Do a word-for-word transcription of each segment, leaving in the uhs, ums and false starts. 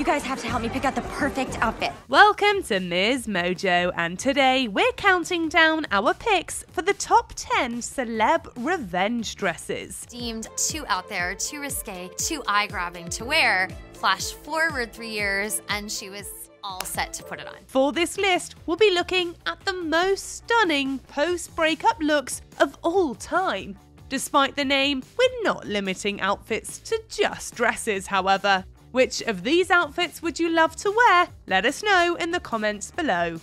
You guys have to help me pick out the perfect outfit. Welcome to MsMojo, and today we're counting down our picks for the top ten celeb revenge dresses. Deemed too out there, too risque, too eye-grabbing to wear. Flash forward three years and she was all set to put it on. For this list, we'll be looking at the most stunning post-breakup looks of all time. Despite the name, we're not limiting outfits to just dresses, however. Which of these outfits would you love to wear? Let us know in the comments below.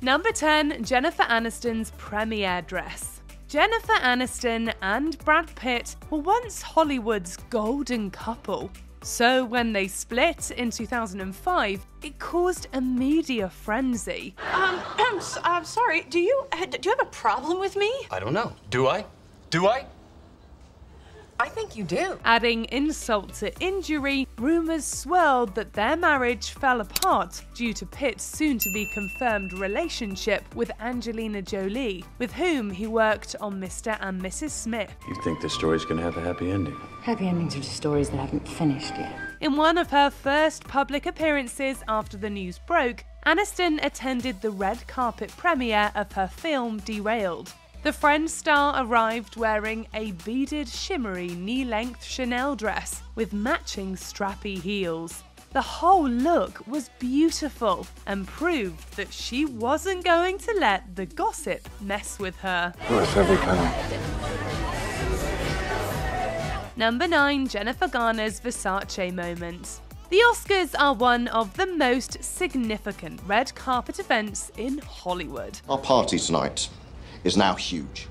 Number ten, Jennifer Aniston's premiere dress. Jennifer Aniston and Brad Pitt were once Hollywood's golden couple. So when they split in two thousand five, it caused a media frenzy. Um, I'm, so, I'm sorry, do you, do you have a problem with me? I don't know. Do I? Do I? I think you do. Adding insult to injury, rumors swirled that their marriage fell apart due to Pitt's soon-to-be-confirmed relationship with Angelina Jolie, with whom he worked on Mister and Missus Smith. You think the story's gonna have a happy ending? Happy endings are just stories that haven't finished yet. In one of her first public appearances after the news broke, Aniston attended the red carpet premiere of her film Derailed. The Friends star arrived wearing a beaded, shimmery, knee-length Chanel dress with matching strappy heels. The whole look was beautiful and proved that she wasn't going to let the gossip mess with her. With every kind. Number nine, Jennifer Garner's Versace moments. The Oscars are one of the most significant red carpet events in Hollywood. Our party tonight is now huge.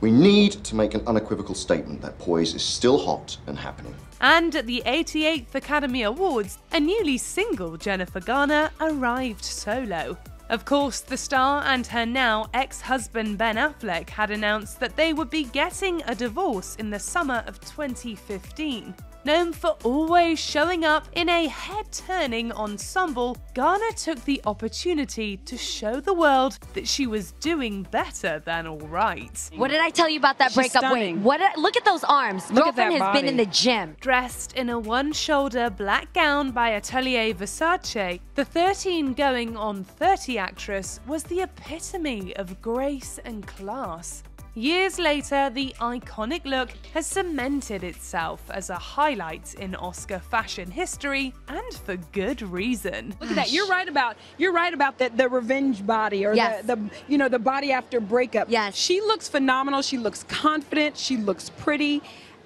We need to make an unequivocal statement that poise is still hot and happening. And at the eighty-eighth Academy Awards, a newly single Jennifer Garner arrived solo. Of course, the star and her now ex-husband Ben Affleck had announced that they would be getting a divorce in the summer of twenty fifteen. Known for always showing up in a head-turning ensemble, Garner took the opportunity to show the world that she was doing better than all right. What did I tell you about that breakup? Wait, what? Did I, look at those arms. Look at that body. Girlfriend has been in the gym. Dressed in a one-shoulder black gown by Atelier Versace, the thirteen going on thirty actress was the epitome of grace and class. Years later, the iconic look has cemented itself as a highlight in Oscar fashion history, and for good reason. Look at that! You're right about you're right about the, the revenge body, or yes. the, the you know the body after breakup. Yes, she looks phenomenal. She looks confident. She looks pretty.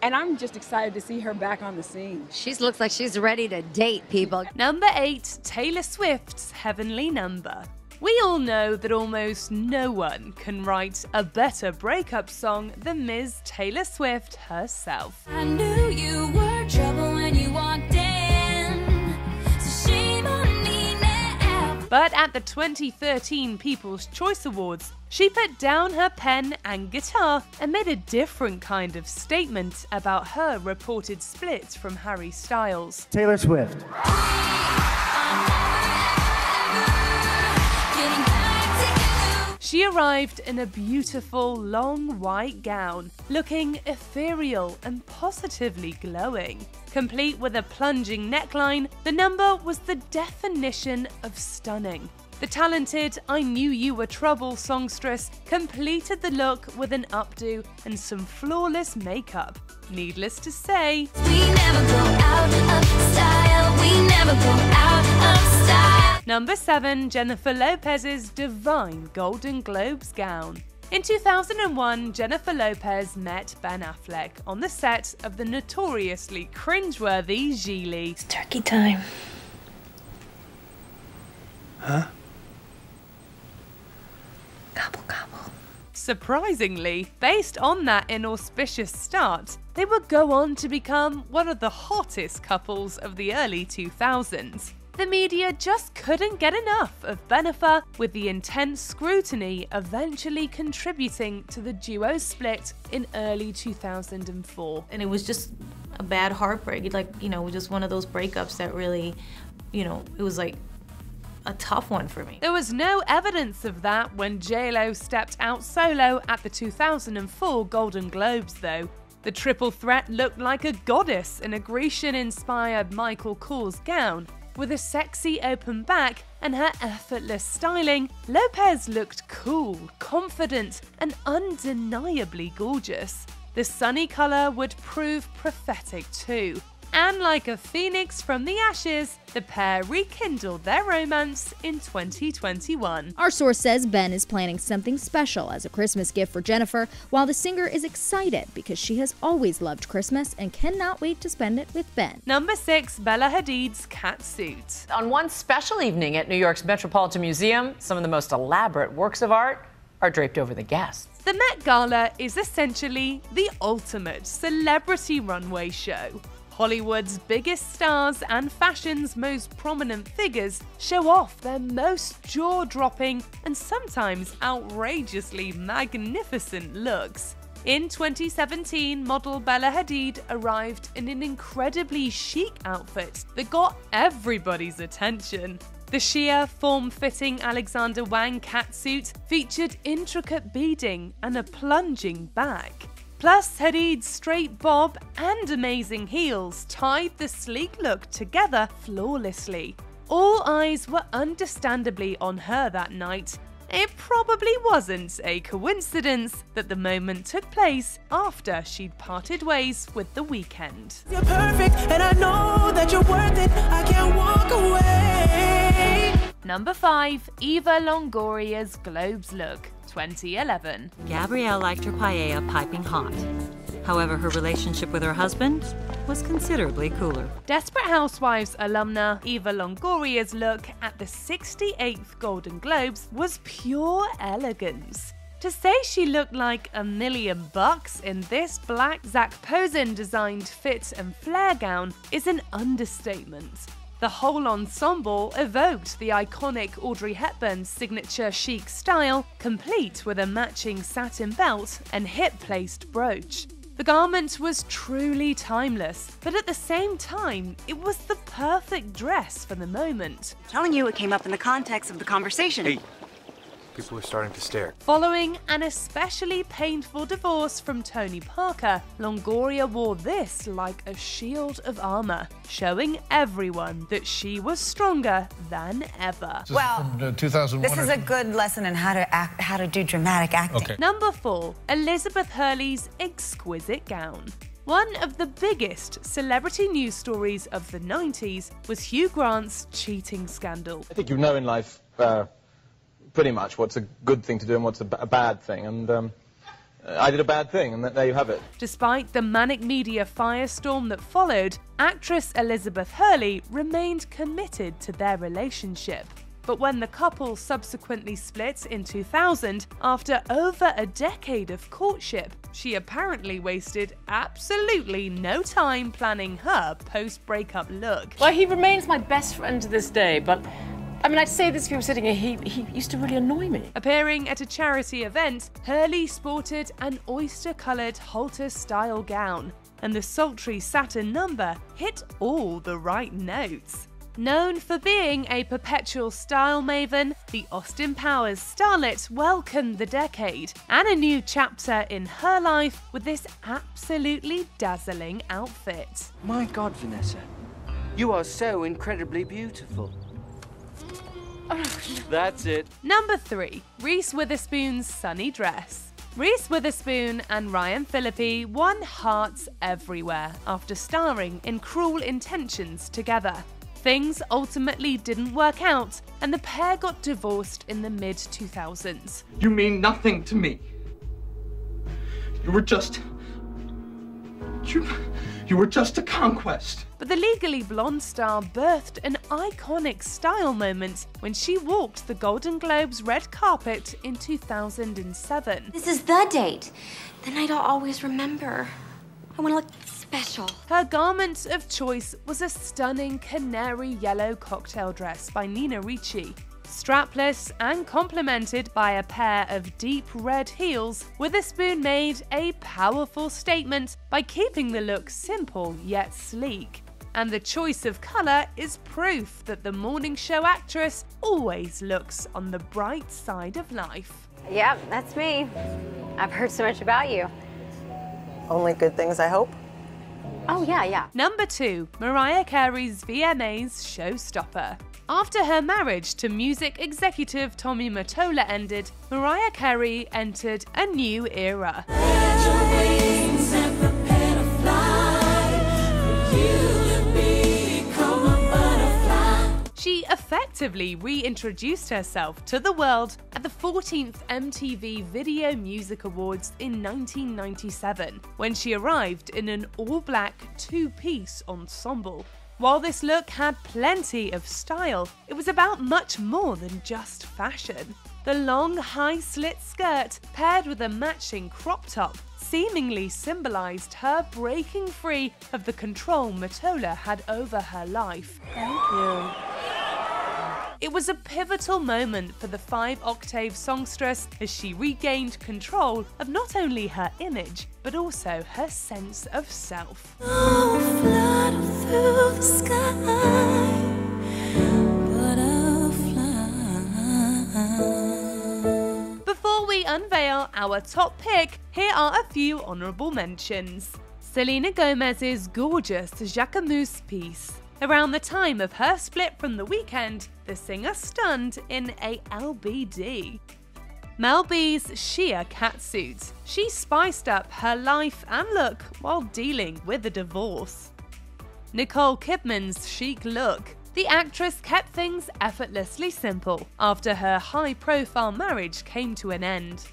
And I'm just excited to see her back on the scene. She looks like she's ready to date people. Number eight, Taylor Swift's Heavenly Number. We all know that almost no one can write a better breakup song than Miz Taylor Swift herself. I knew you were trouble when you walked in, so shame on me now. But at the twenty thirteen People's Choice Awards, she put down her pen and guitar and made a different kind of statement about her reported split from Harry Styles. Taylor Swift. She arrived in a beautiful, long white gown, looking ethereal and positively glowing. Complete with a plunging neckline, the number was the definition of stunning. The talented I Knew You Were Trouble songstress completed the look with an updo and some flawless makeup. Needless to say, we never go out of style, we never go out of style. Number seven, Jennifer Lopez's divine Golden Globes gown. In two thousand one, Jennifer Lopez met Ben Affleck on the set of the notoriously cringeworthy Gigli. It's turkey time. Huh? Gobble, gobble. Surprisingly, based on that inauspicious start, they would go on to become one of the hottest couples of the early two thousands. The media just couldn't get enough of Bennifer, with the intense scrutiny eventually contributing to the duo's split in early two thousand four. And it was just a bad heartbreak, like, you know, just one of those breakups that really, you know, it was like a tough one for me. There was no evidence of that when J Lo stepped out solo at the two thousand four Golden Globes, though. The triple threat looked like a goddess in a Grecian-inspired Michael Kors gown. With a sexy open back and her effortless styling, Lopez looked cool, confident, and undeniably gorgeous. The sunny color would prove prophetic too. And like a phoenix from the ashes, the pair rekindled their romance in twenty twenty-one. Our source says Ben is planning something special as a Christmas gift for Jennifer, while the singer is excited because she has always loved Christmas and cannot wait to spend it with Ben. Number six, Bella Hadid's cat suit. On one special evening at New York's Metropolitan Museum, some of the most elaborate works of art are draped over the guests. The Met Gala is essentially the ultimate celebrity runway show. Hollywood's biggest stars and fashion's most prominent figures show off their most jaw-dropping and sometimes outrageously magnificent looks. In twenty seventeen, model Bella Hadid arrived in an incredibly chic outfit that got everybody's attention. The sheer, form-fitting Alexander Wang catsuit featured intricate beading and a plunging back. Plus, Hadid's straight bob and amazing heels tied the sleek look together flawlessly. All eyes were understandably on her that night. It probably wasn't a coincidence that the moment took place after she'd parted ways with The Weeknd. You're perfect, and I know that you're worth it. I can't walk away. Number five, Eva Longoria's Globes look. twenty eleven. Gabrielle liked her paella piping hot. However, her relationship with her husband was considerably cooler. Desperate Housewives alumna Eva Longoria's look at the sixty-eighth Golden Globes was pure elegance. To say she looked like a million bucks in this black Zac Posen-designed fit and flare gown is an understatement. The whole ensemble evoked the iconic Audrey Hepburn's signature chic style, complete with a matching satin belt and hip-placed brooch. The garment was truly timeless, but at the same time, it was the perfect dress for the moment. I'm telling you, it came up in the context of the conversation. Hey. People are starting to stare. Following an especially painful divorce from Tony Parker, Longoria wore this like a shield of armor, showing everyone that she was stronger than ever. This well, is from, uh, two thousand one this is a good lesson in how to act, how to do dramatic acting. Okay. Number four, Elizabeth Hurley's exquisite gown. One of the biggest celebrity news stories of the nineties was Hugh Grant's cheating scandal. I think you know in life. Uh, pretty much what's a good thing to do and what's a, b a bad thing, and um, I did a bad thing, and th there you have it. Despite the manic media firestorm that followed, actress Elizabeth Hurley remained committed to their relationship. But when the couple subsequently split in two thousand, after over a decade of courtship, she apparently wasted absolutely no time planning her post-breakup look. Well, he remains my best friend to this day, but I mean, I'd say this if he was sitting here, he, he used to really annoy me. Appearing at a charity event, Hurley sported an oyster-coloured halter-style gown, and the sultry satin number hit all the right notes. Known for being a perpetual style maven, the Austin Powers starlet welcomed the decade and a new chapter in her life with this absolutely dazzling outfit. My God, Vanessa, you are so incredibly beautiful. That's it. Number three, Reese Witherspoon's sunny dress. Reese Witherspoon and Ryan Phillippe won hearts everywhere after starring in Cruel Intentions together. Things ultimately didn't work out, and the pair got divorced in the mid two thousands. You mean nothing to me. You were just... You... You were just a conquest. But the Legally Blonde star birthed an iconic style moment when she walked the Golden Globes red carpet in two thousand seven. This is the date, the night I'll always remember. I want to look special. Her garment of choice was a stunning canary yellow cocktail dress by Nina Ricci, strapless and complemented by a pair of deep red heels. Witherspoon made a powerful statement by keeping the look simple yet sleek. And the choice of colour is proof that the morning show actress always looks on the bright side of life. Yep, that's me. I've heard so much about you. only good things, I hope. Oh, yeah, yeah. Number two, Mariah Carey's V M A's showstopper. After her marriage to music executive Tommy Mottola ended, Mariah Carey entered a new era. She effectively reintroduced herself to the world at the fourteenth M T V Video Music Awards in nineteen ninety-seven, when she arrived in an all-black two-piece ensemble. While this look had plenty of style, it was about much more than just fashion. The long, high-slit skirt, paired with a matching crop top, seemingly symbolized her breaking free of the control Mottola had over her life. Thank you. It was a pivotal moment for the five-octave songstress as she regained control of not only her image, but also her sense of self. Oh, flood through the sky, butterfly. Before we unveil our top pick, here are a few honourable mentions. Selena Gomez's gorgeous Jacquemus piece. Around the time of her split from The Weeknd, the singer stunned in a L B D. Mel B's sheer catsuit. She spiced up her life and look while dealing with a divorce. Nicole Kidman's chic look. The actress kept things effortlessly simple after her high-profile marriage came to an end.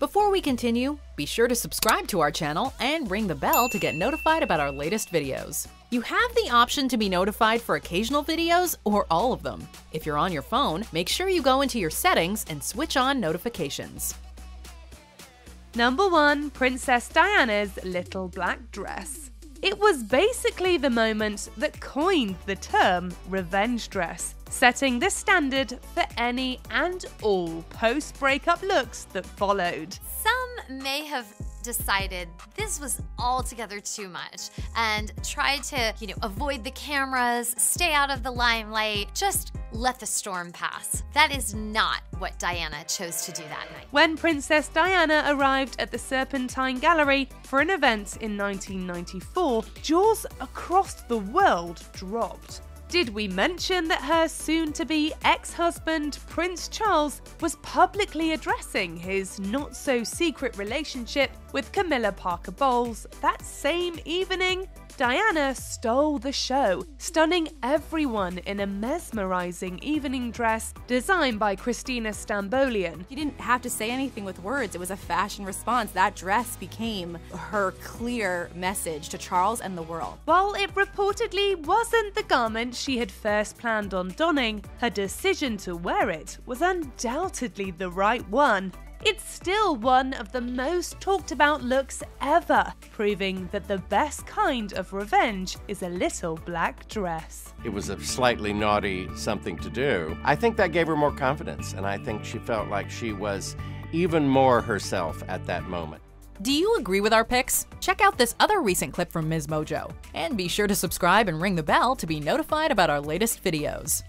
Before we continue, be sure to subscribe to our channel and ring the bell to get notified about our latest videos. You have the option to be notified for occasional videos or all of them. If you're on your phone, make sure you go into your settings and switch on notifications. Number one, Princess Diana's little black dress. It was basically the moment that coined the term revenge dress, setting the standard for any and all post-breakup looks that followed. Some may have decided this was altogether too much and tried to, you know, avoid the cameras, stay out of the limelight, just let the storm pass. That is not what Diana chose to do that night. When Princess Diana arrived at the Serpentine Gallery for an event in nineteen ninety-four, jaws across the world dropped. Did we mention that her soon-to-be ex-husband, Prince Charles, was publicly addressing his not-so-secret relationship with Camilla Parker Bowles that same evening? Diana stole the show, stunning everyone in a mesmerizing evening dress designed by Christina Stambolian. You didn't have to say anything with words. It was a fashion response. That dress became her clear message to Charles and the world. While it reportedly wasn't the garment she had first planned on donning, her decision to wear it was undoubtedly the right one. It's still one of the most talked about looks ever, proving that the best kind of revenge is a little black dress. It was a slightly naughty something to do. I think that gave her more confidence, and I think she felt like she was even more herself at that moment. Do you agree with our picks? Check out this other recent clip from MsMojo, and be sure to subscribe and ring the bell to be notified about our latest videos.